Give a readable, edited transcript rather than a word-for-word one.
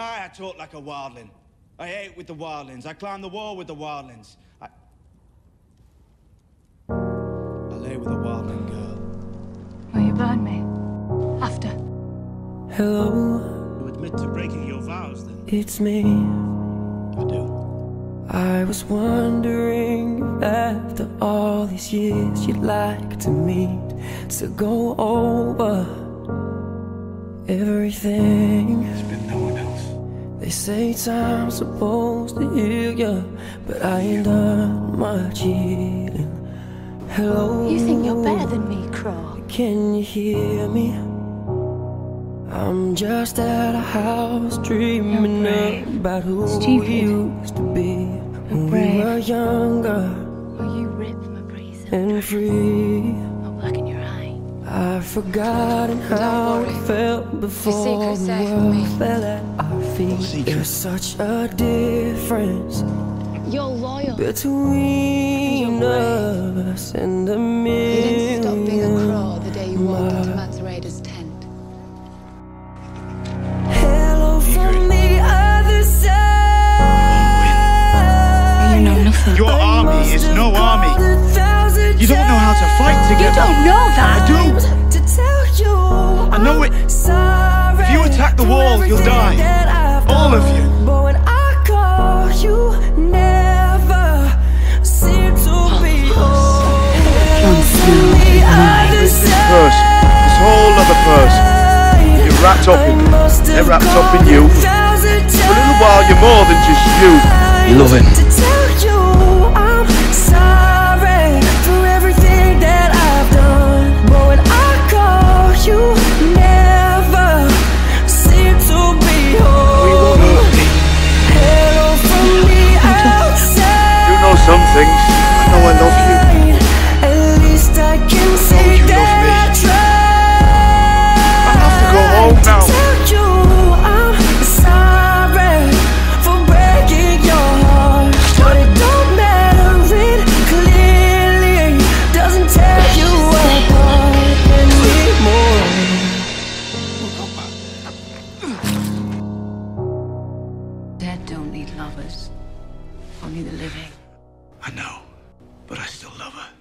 high, I talk like a wildling. I ate with the wildlings. I climbed the wall with the wildlings. I lay with a wildling girl. Will you burn me? After? Hello? You admit to breaking your vows, then? It's me. I do. I was wondering if after all these years you'd like to meet to go over everything. There's been no one else. They say time's supposed to heal ya, but I ain't done much healing. Hello? You think you're better than me, Craw? Can you hear me? I'm just at a house dreaming about who we used to be when we were younger. Well, you ripped my prison and free. I'll black in your eye. I've forgotten how it felt before the world fell at our feet. There's such a difference. You're loyal between us and a million. You didn't stop being a Craw the day you walked into Mansura's tent. Hello from the other side. You know nothing. Your army is no army. You don't know how to fight together. You don't know that. I do. To tell you I know it. If you attack the wall, you'll die. All of you. But when I call you now, person, this whole other person. You're wrapped up in me. They're wrapped up in you. For a little while, you're more than just you. You love him. You know some things. I know I love you. Dead don't need lovers, only the living. I know, but I still love her.